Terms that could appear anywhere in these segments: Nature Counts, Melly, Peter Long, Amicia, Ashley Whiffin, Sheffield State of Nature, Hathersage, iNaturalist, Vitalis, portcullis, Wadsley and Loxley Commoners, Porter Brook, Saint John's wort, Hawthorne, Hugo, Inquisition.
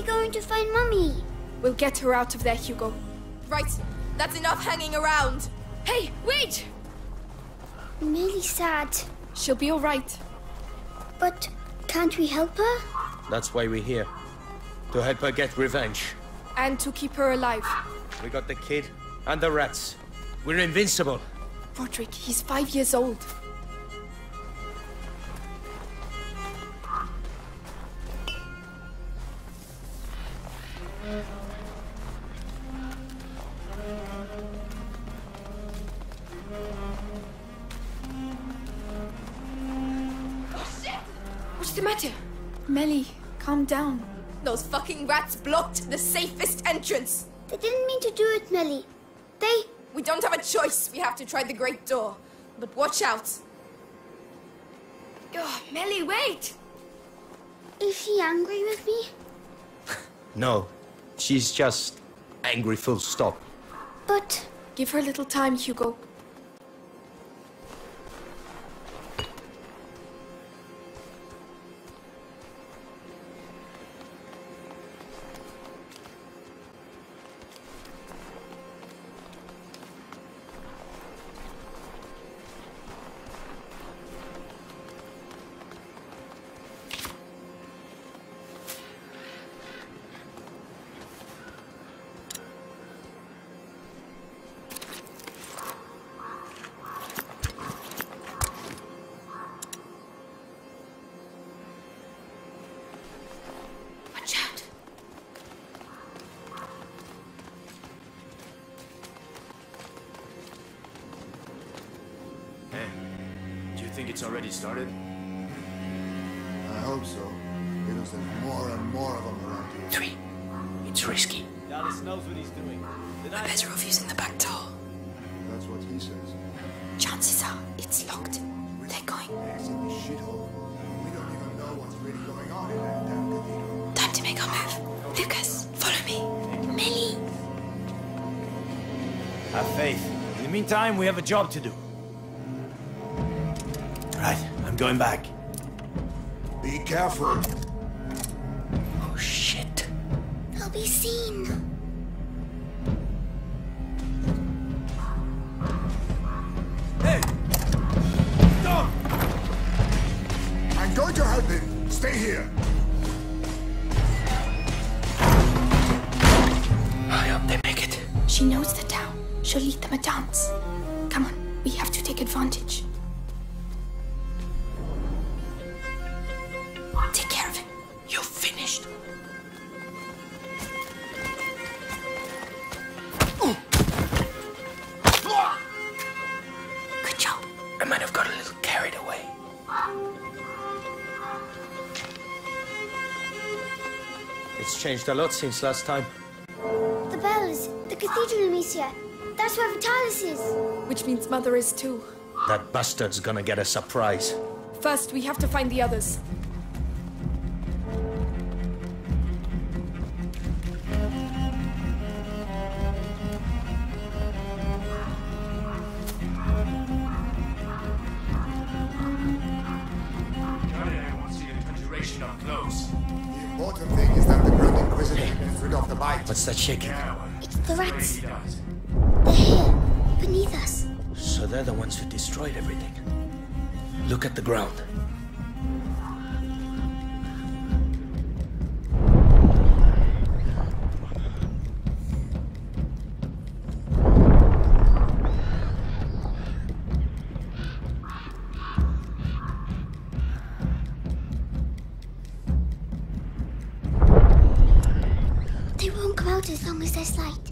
we going to find Mummy? We'll get her out of there, Hugo. Right, that's enough hanging around. Hey, wait! I'm really sad. She'll be all right. But can't we help her? That's why we're here. To help her get revenge. And to keep her alive. We got the kid and the rats. We're invincible. Roderick, he's 5 years old. Down. Those fucking rats blocked the safest entrance. They didn't mean to do it, Melly. We don't have a choice. We have to try the great door. But watch out. Oh, Melly, wait. Is she angry with me? No. She's just angry, full stop. But... Give her a little time, Hugo. It's already started? I hope so. There's more and more of them around here. Three. It's risky. Dallas knows what he's doing. We're better off using the back door. That's what he says. Chances are it's locked. They're going. It's in the shithole. We don't even know what's really going on in that damn cathedral. Time to make our move. Lucas, follow me. Millie. Have faith. In the meantime, we have a job to do. Going back. Be careful. Oh shit. I'll be seen. Hey! Stop! I'm going to help him. Stay here. I hope they make it. She knows the town. She'll lead them a dance. Come on, we have to take advantage. Changed a lot since last time. The bells, the cathedral, Amicia. That's where Vitalis is. Which means Mother is too. That bastard's gonna get a surprise. First, we have to find the others. What's that shaking? It's the rats. They're here, beneath us. So they're the ones who destroyed everything. Look at the ground. As long as there's light.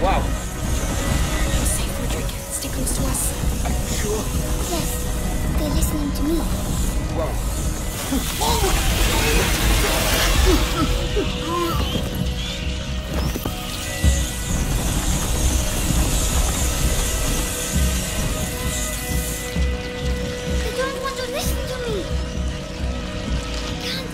Wow. You're safe, Roderick. Stay close to us. Are you sure? Yes. They're listening to me. Wow. They don't want to listen to me. I can't.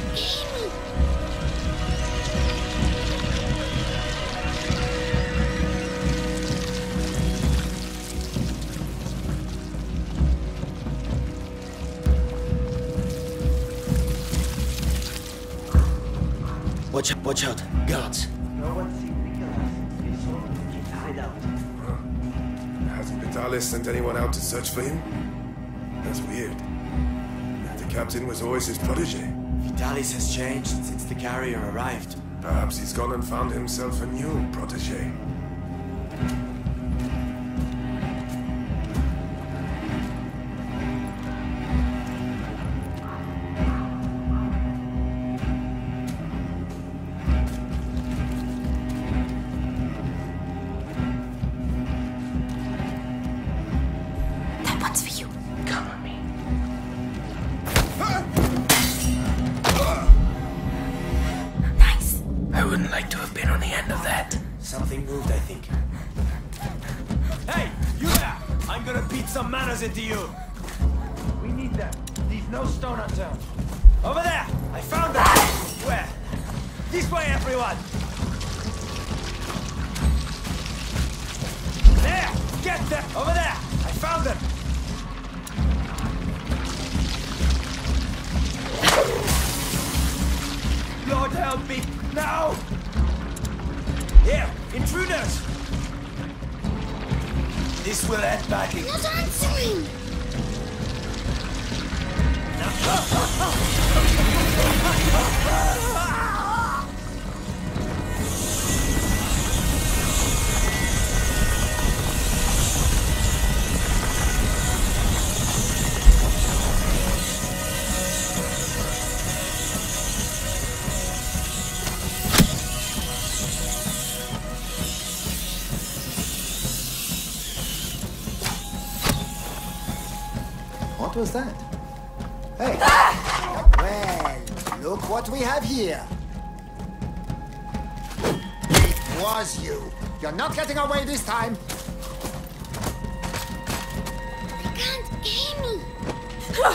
Watch out, guards. No one sees Vitalis. He's told to keep hideout. Huh. Hasn't Vitalis sent anyone out to search for him? That's weird. The captain was always his protege. Vitalis has changed since the carrier arrived. Perhaps he's gone and found himself a new protege. Into you. We need them. Leave no stone unturned. Over there! I found them! Where? This way, everyone! There! Get them! Over there! I found them! Lord help me! Now! Here! Intruders! This will end badly. Not answering! What was that? Hey! Ah! Well, look what we have here! It was you! You're not getting away this time! They can't hear me! No! No!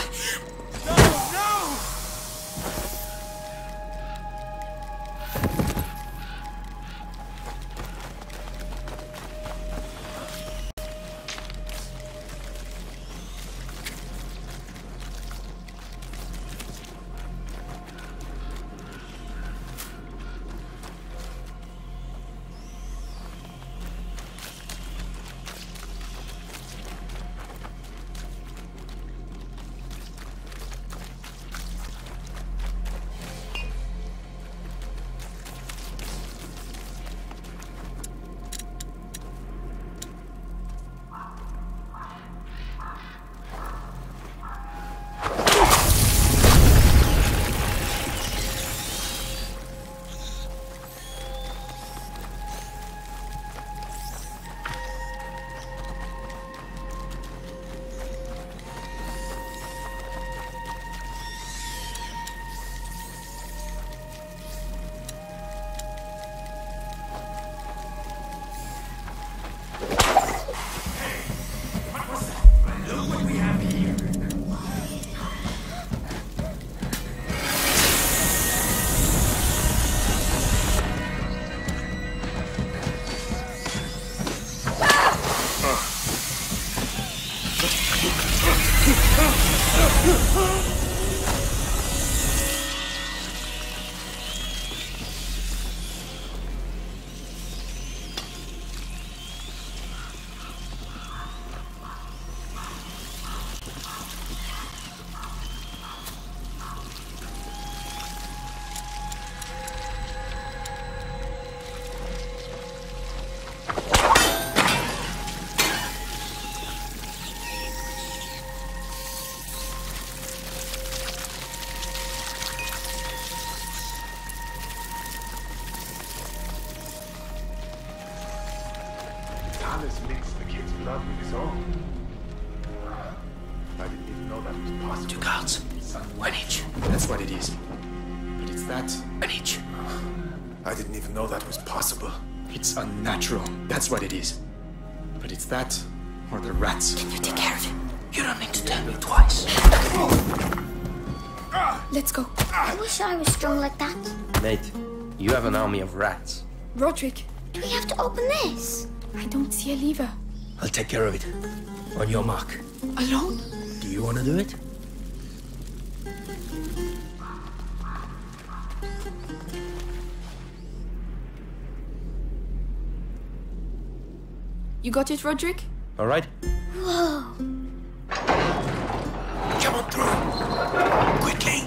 That's what it is. But it's that, or the rats. Can you take care of him? You don't need to tell me twice. Let's go. I wish I was strong like that. Mate, you have an army of rats. Roderick. Do we have to open this? I don't see a lever. I'll take care of it. On your mark. Alone? Do you want to do it? You got it, Roderick? All right. Whoa. Come on through. Quickly.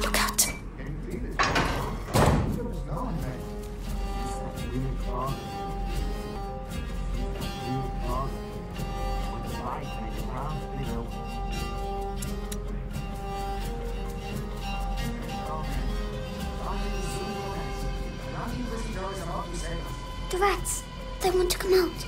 Look out. The rats, they want to come out.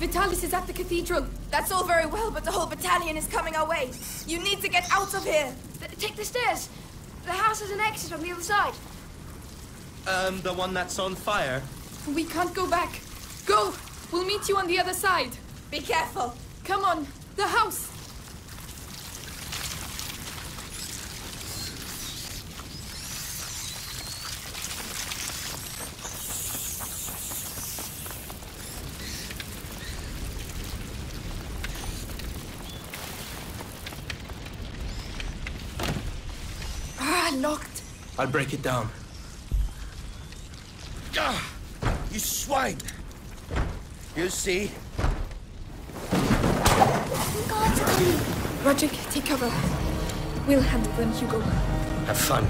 Vitalis is at the cathedral. That's all very well, but the whole battalion is coming our way. You need to get out of here. Take the stairs. The house has an exit on the other side. The one that's on fire? We can't go back. Go! We'll meet you on the other side. Be careful. Come on. The house. Locked. I'll break it down. Gah! You swine! You see? God's coming! Roderick, take cover. We'll handle them, Hugo. Have fun.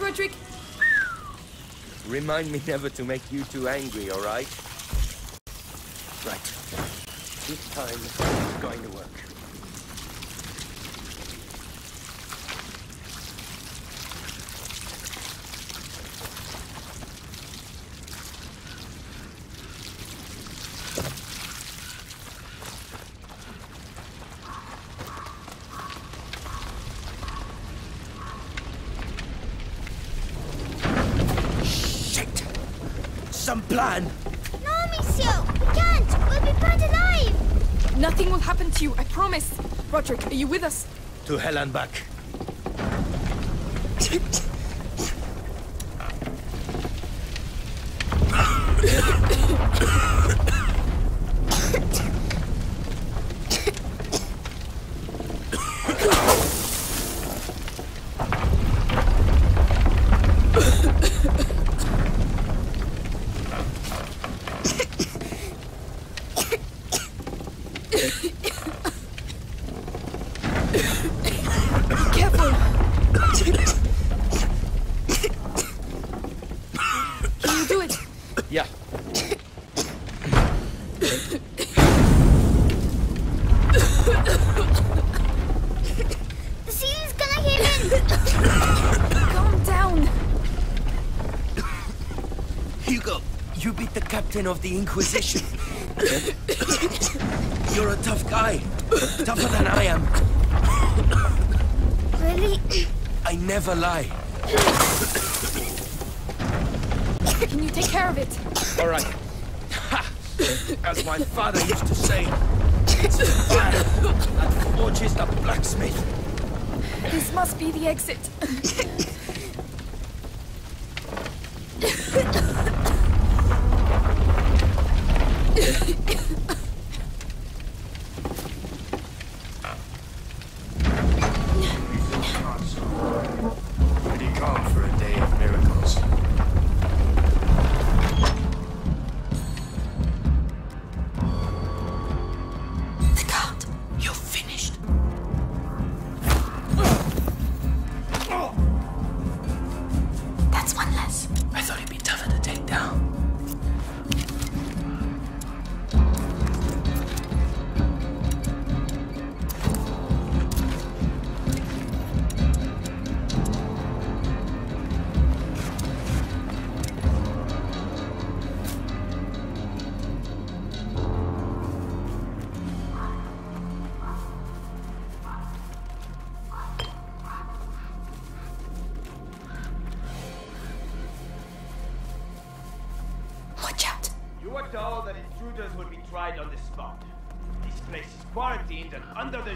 Roderick. Remind me never to make you too angry, all right? Right. This time, it's going to work. Shit! Some plan! No, Amicia! We can't! We'll be burned alive! Nothing will happen to you, I promise! Roderick, are you with us? To hell and back. Of the Inquisition. You're a tough guy. Tougher than I am. Really? I never lie. Can you take care of it? All right. Ha! As my father used to say, it's the fire that forges the blacksmith. This must be the exit.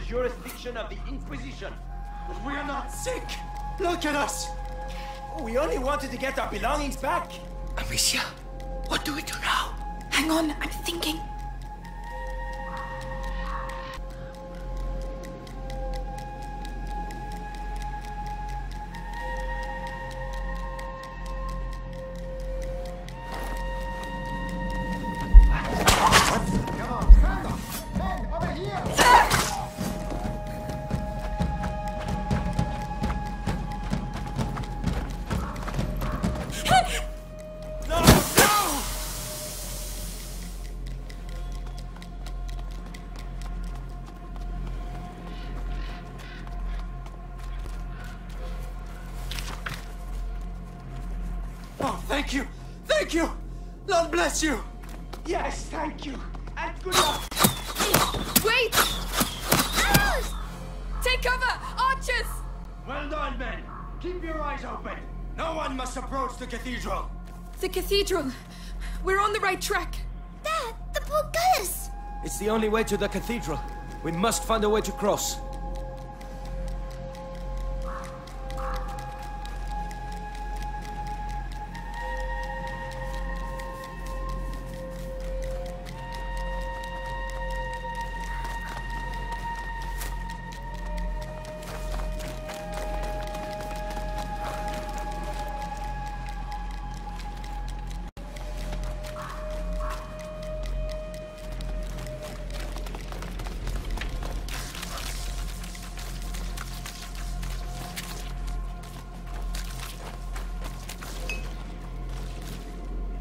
Jurisdiction of the Inquisition. But we are not sick! Look at us! We only wanted to get our belongings back! Amicia, what do we do now? Hang on, I'm thinking. You. Yes, thank you. And good luck. Wait! Arrows! Take cover! Archers! Well done, men. Keep your eyes open. No one must approach the cathedral. The cathedral? We're on the right track. Dad, the portcullis! It's the only way to the cathedral. We must find a way to cross.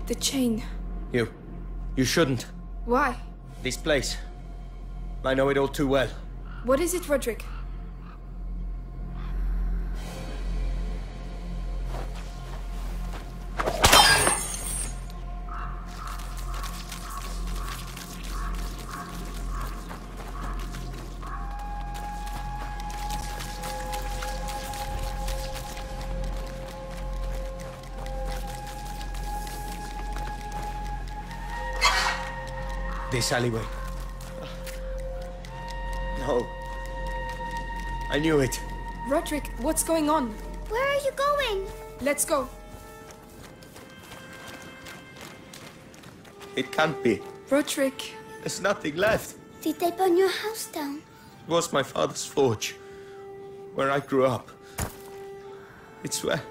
The chain. You shouldn't. Why? This place. I know it all too well. What is it, Roderick? This alleyway. No. I knew it. Roderick, what's going on? Where are you going? Let's go. It can't be. Roderick. There's nothing left. Did they burn your house down? It was my father's forge, where I grew up. It's where...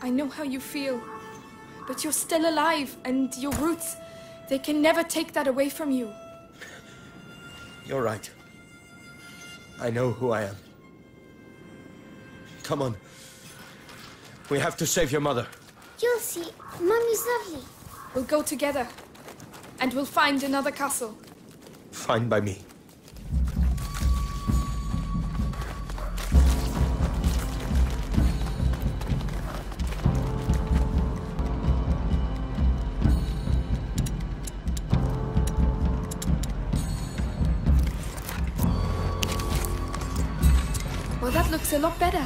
I know how you feel, but you're still alive, and your roots... They can never take that away from you. You're right. I know who I am. Come on. We have to save your mother. You'll see. Mummy's lovely. We'll go together. And we'll find another castle. Fine by me. Looks a lot better.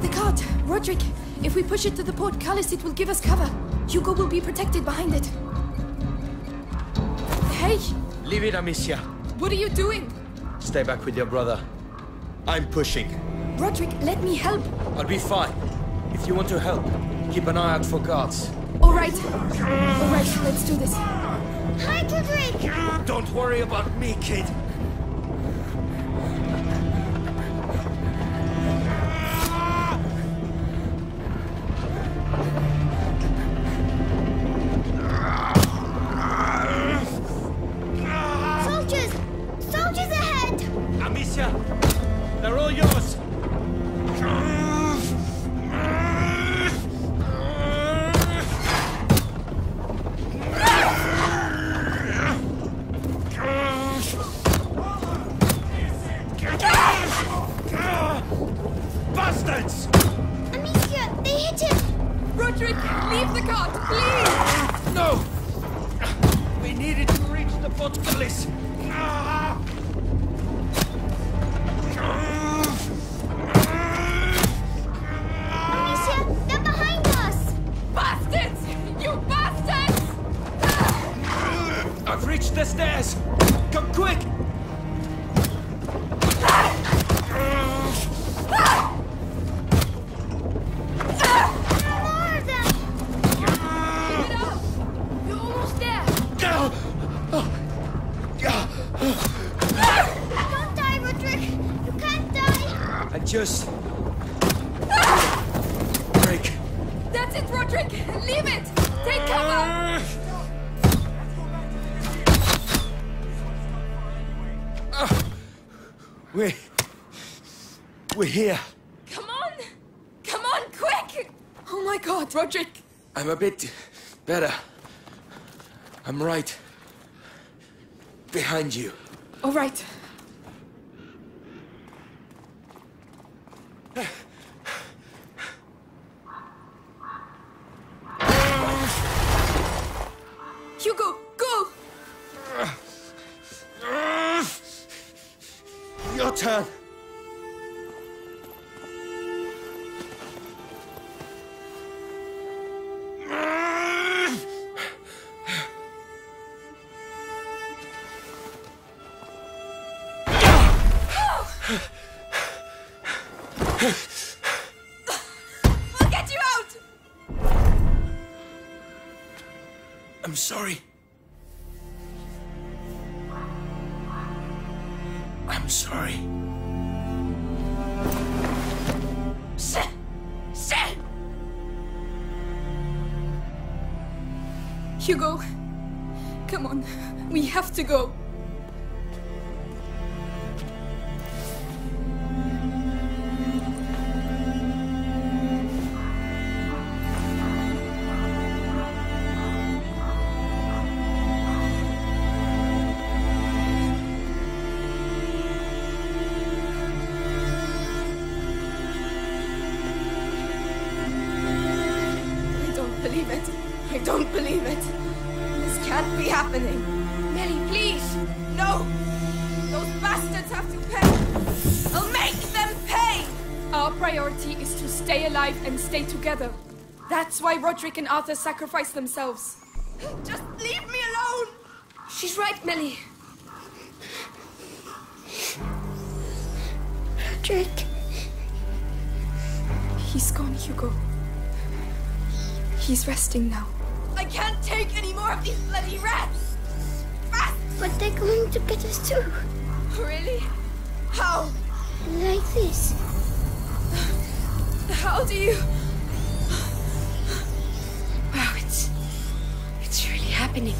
The cart! Roderick! If we push it to the portcullis, it will give us cover. Hugo will be protected behind it. Hey! Leave it, Amicia. What are you doing? Stay back with your brother. I'm pushing. Roderick, let me help. I'll be fine. If you want to help, keep an eye out for guards. All right, let's do this. Hi, Roderick! Don't worry about me, kid. Soldiers! Soldiers ahead! Amicia, they're all yours! Just... break. That's it, Roderick! Leave it! Take cover! We're here. Come on! Come on, quick! Oh my God, Roderick! I'm a bit better. I'm right... behind you. All right. Hugo, go! Your turn. I'm sorry. I'm sorry. Hugo, come on. We have to go. don't believe it. This can't be happening. Nelly, please. No. Those bastards have to pay. I'll make them pay. Our priority is to stay alive and stay together. That's why Roderick and Arthur sacrificed themselves. Just leave me alone. She's right, Nelly. Roderick. He's gone, Hugo. He's resting now. I can't take any more of these bloody rats! Rats! But they're going to get us too. Really? How? Like this. How do you... Wow, it's really happening.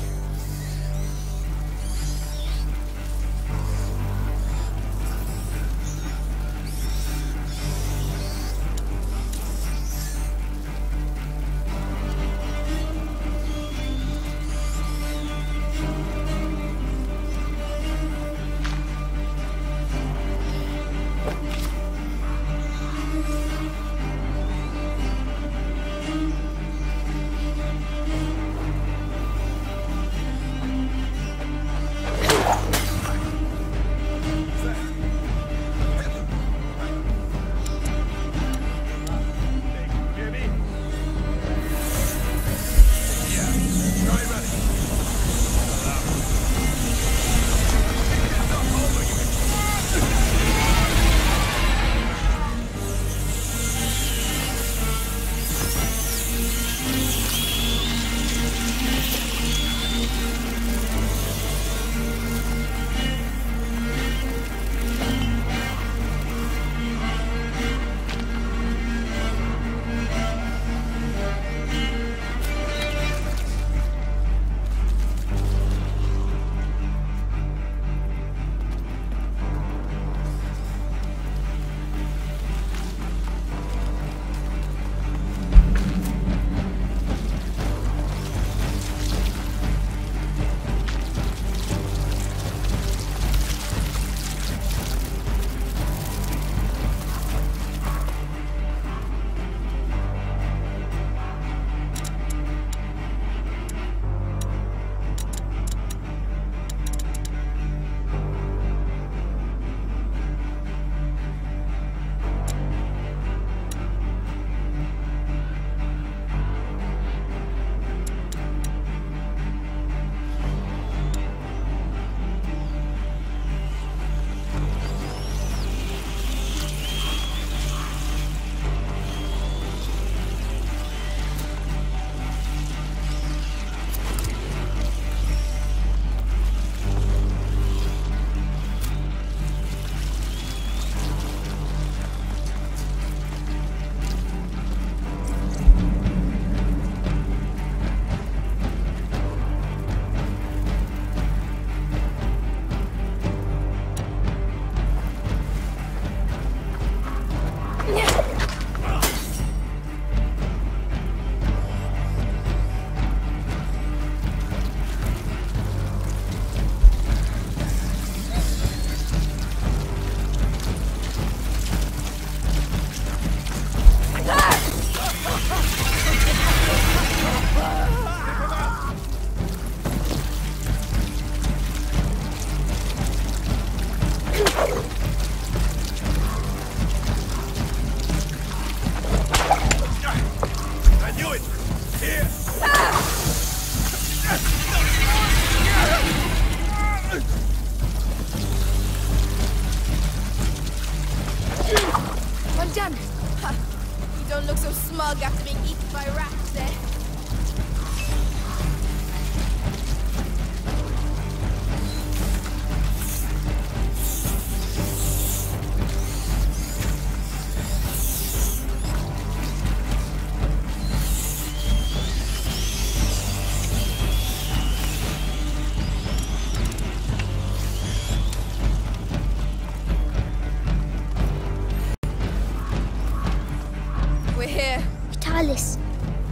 Vitalis,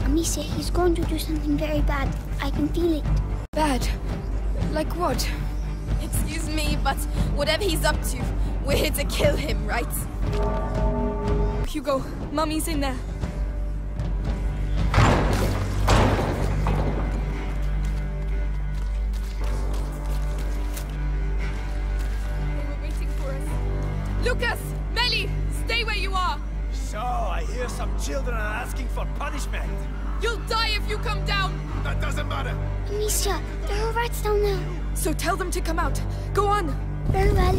Amicia, he's going to do something very bad. I can feel it. Bad? Like what? Excuse me, but whatever he's up to, we're here to kill him, right? Hugo, Mummy's in there. Lucas, Melly, stay where you are. So, I hear some children are asking for punishment. You'll die if you come down. That doesn't matter. Amicia, there are rats down there. So tell them to come out. Go on. Very well.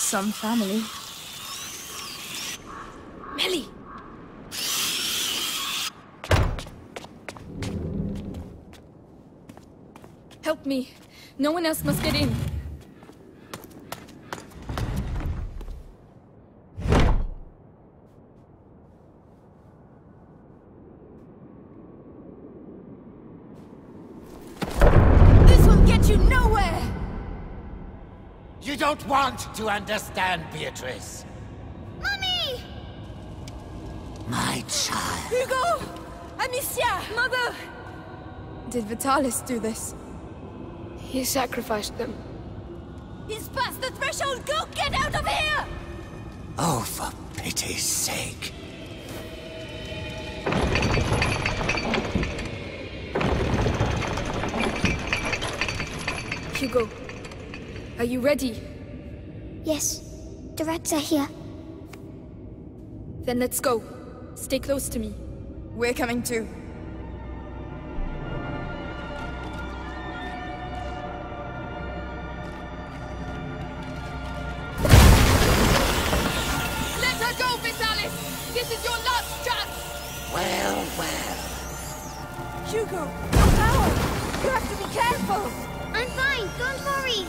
Some family. Melly! Help me. No one else must get in. I don't want to understand, Beatrice. Mommy! My child. Hugo! Amicia! Mother! Did Vitalis do this? He sacrificed them. He's past the threshold! Go get out of here! Oh, for pity's sake. Hugo, are you ready? Yes. The rats are here. Then let's go. Stay close to me. We're coming too. Let her go, Vitalis! This is your last chance! Well, well. Hugo, your power! You have to be careful! I'm fine, don't worry!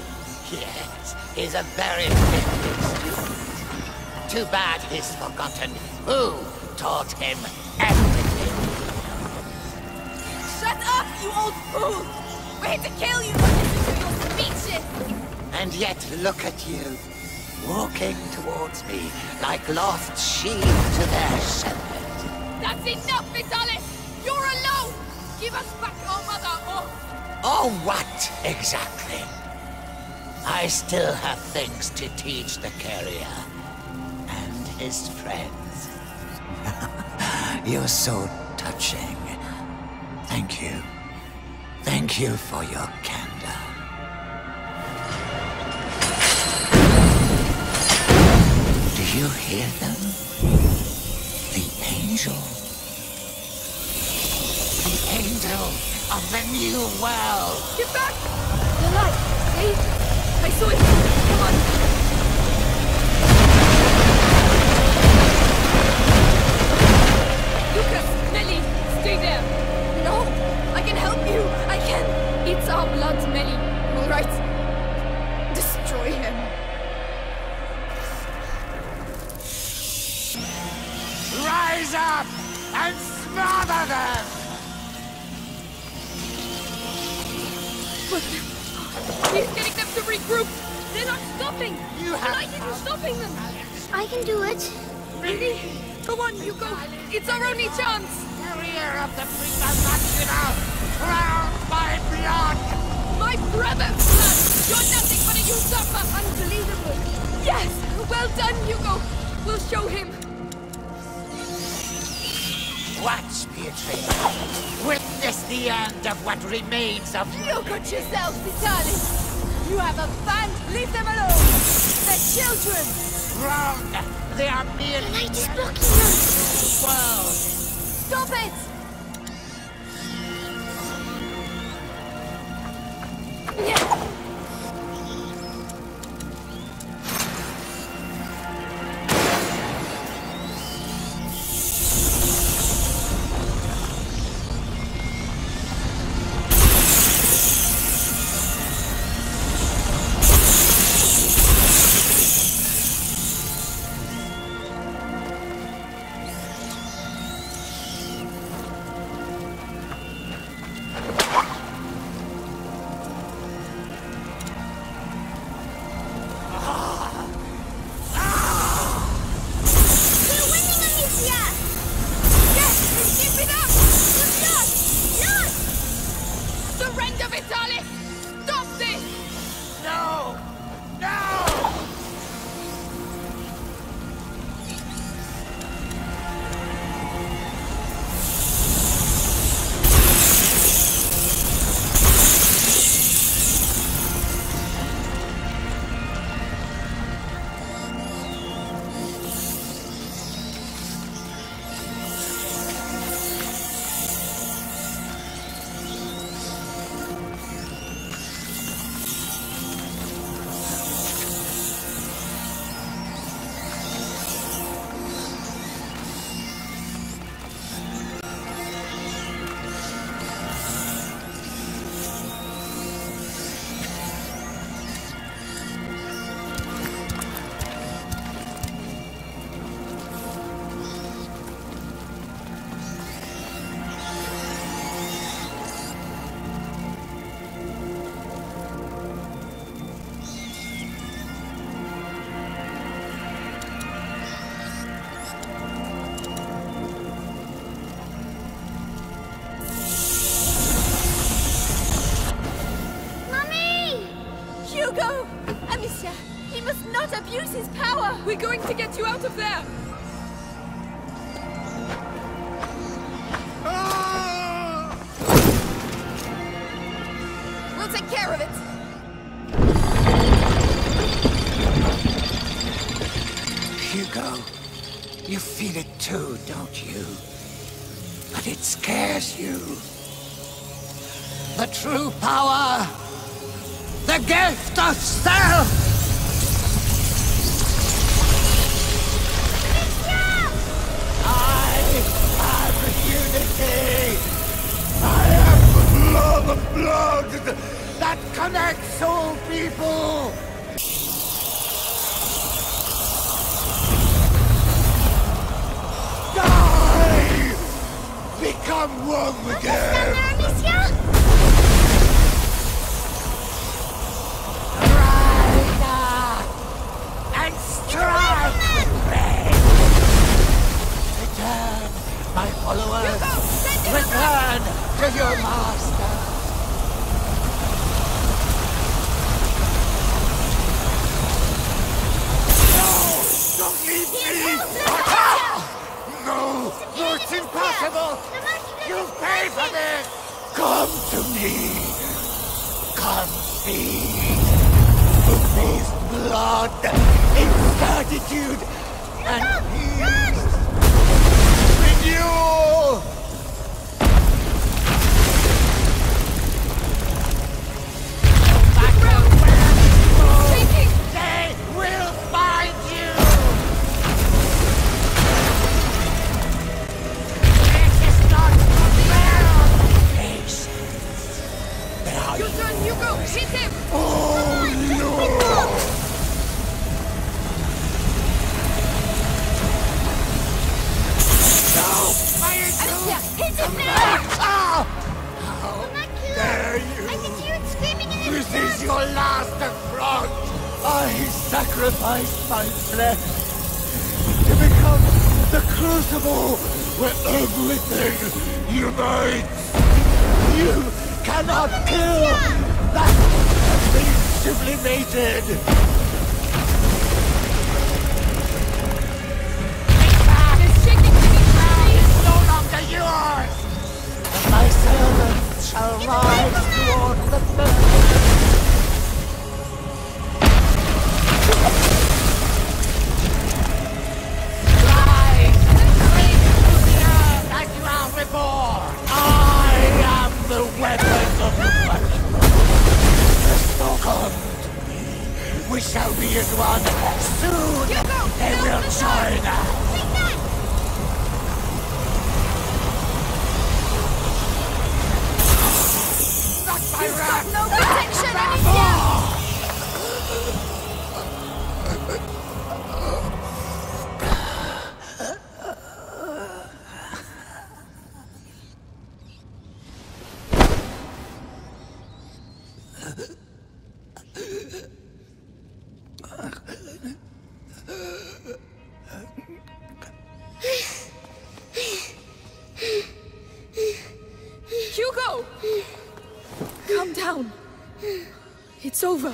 Yes, he's a very gifted student. Too bad he's forgotten who taught him everything. Shut up, you old fool! We're here to kill you, not listen to your speeches! And yet, look at you, walking towards me like lost sheep to their shepherd. That's enough, Vitalis! You're alone! Give us back our mother, or... Or what, exactly? I still have things to teach the carrier and his friends. You're so touching. Thank you. Thank you for your candor. Do you hear them? The angel. The angel of the new world. Get back! The light, see? I saw it! Come on! Lucas! Melly! Stay there! No! I can help you! I can! It's our blood, Melly! Alright! Destroy him! Rise up! And smother them! What? He's getting them to regroup! They're not stopping! You have... Tonight isn't stopping them! I can do it. Really? Come on, Hugo! It's our only chance! Warrior of the Prima Maxima! Crowned by blood! My brother's blood! You're nothing but a usurper! Unbelievable! Yes! Well done! son, Hugo! We'll show him! Watch, Beatrice! Witness the end of what remains of... Look at yourself, Vitalis! You have offended! Leave them alone! They're children! Wrong! They are merely... The light is blocking us! World! Stop it! Hugo! Amicia! He must not abuse his power! We're going to get you out of there! We'll take care of it! Hugo, you feel it too, don't you? But it scares you. The true power! The gift of self! Amicia! I am unity! I am the love of blood that connects all people! Die! Become one again! Amicia! My followers, return to your master! No! Don't leave me! No! No, it's impossible! You pay for this! Come to me! Come see! This blood, ingratitude, and peace! You! Sacrifice my flesh to become the crucible where everything unites. You cannot kill that has been sublimated. Hugo! Calm down. It's over.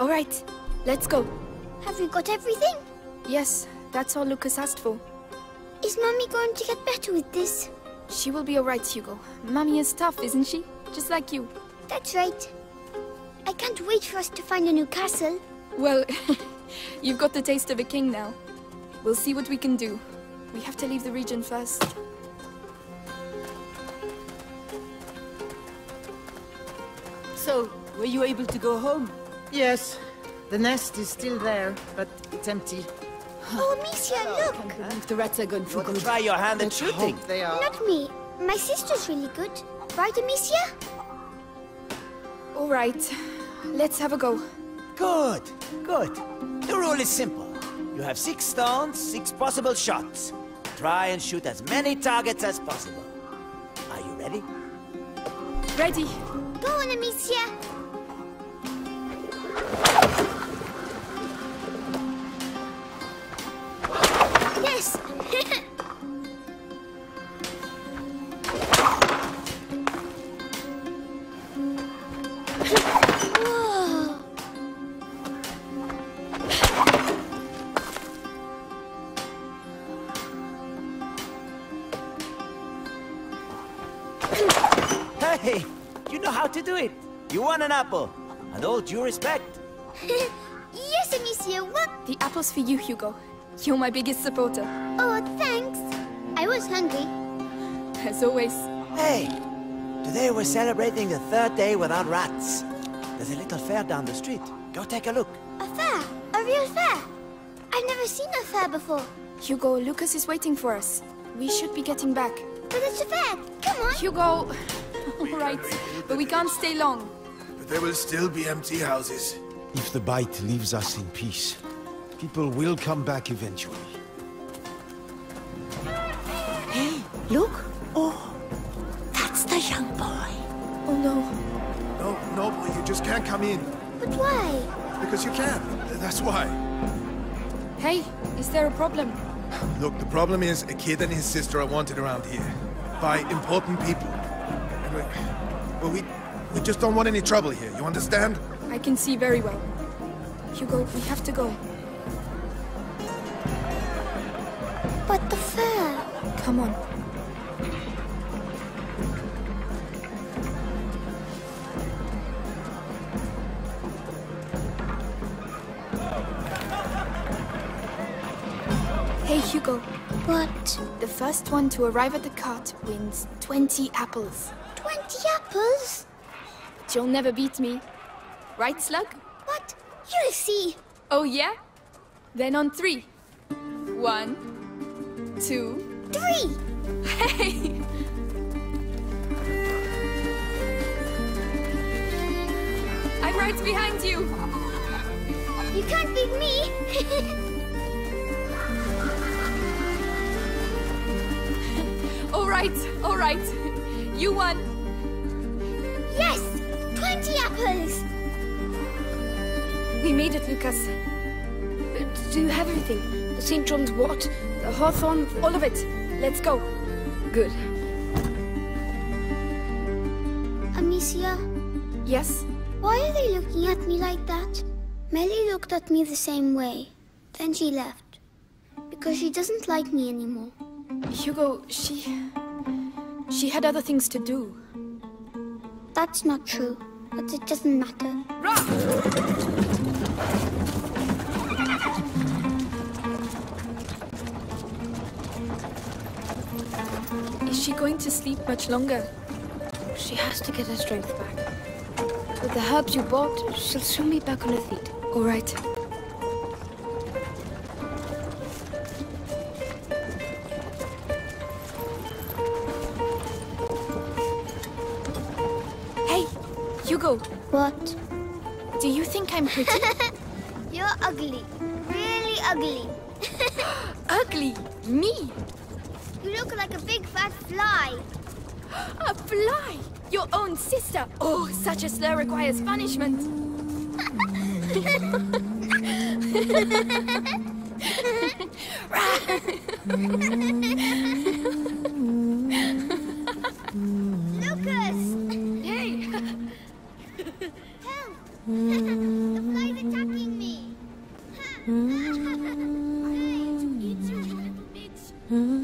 All right, let's go. Have you got everything? Yes, that's all Lucas asked for. Is Mummy going to get better with this? She will be all right, Hugo. Mummy is tough, isn't she? Just like you. That's right. I can't wait for us to find a new castle. Well, you've got the taste of a king now. We'll see what we can do. We have to leave the region first. So, were you able to go home? Yes, the nest is still there, but it's empty. Oh, Amicia, look! I can't believe the rats are gone for good. Try your hand at shooting. They are. Not me. My sister's really good. Right, Amicia? All right, let's have a go. Good, good. The rule is simple. You have 6 stones, 6 possible shots. Try and shoot as many targets as possible. Are you ready? Ready. Go on, Amicia. Yes! Hey! You know how to do it! You won an apple! And all due respect! Yes, Amicia, what? The apple's for you, Hugo. You're my biggest supporter. Oh, thanks. I was hungry. As always. Hey, today we're celebrating the 3rd day without rats. There's a little fair down the street. Go take a look. A fair? A real fair? I've never seen a fair before. Hugo, Lucas is waiting for us. We should be getting back. But it's a fair. Come on. Hugo. All right, but we can't stay long. There will still be empty houses. If the bite leaves us in peace, people will come back eventually. Hey, look! Oh, that's the young boy. Oh no. No, boy, you just can't come in. But why? Because you can. That's why. Hey, is there a problem? Look, the problem is a kid and his sister are wanted around here by important people. But we just don't want any trouble here, you understand? I can see very well. Hugo, we have to go. But the fair... Come on. Hey, Hugo. What? The first one to arrive at the cart wins 20 apples. 20 apples? But you'll never beat me. Right, Slug? What? You see. Oh, yeah? Then on 3. 1, 2, 3! Hey! I'm right behind you! You can't beat me! All right. You won. Yes! 20 apples! We made it, Lucas. To do everything. The Saint John's wort, the Hawthorne, all of it. Let's go. Good. Amicia? Yes? Why are they looking at me like that? Melly looked at me the same way. Then she left. Because she doesn't like me anymore. Hugo, she had other things to do. That's not true, but it doesn't matter. Run! Is she going to sleep much longer? She has to get her strength back. With the herbs you bought, she'll soon be back on her feet. All right. Hugo. What? Do you think I'm pretty? You're ugly. Really ugly. Ugly? Me? You look like a big fat fly. A fly? Your own sister? Oh, such a slur requires punishment. Lucas! Help! The fly's attacking me! Hey, you little bitch!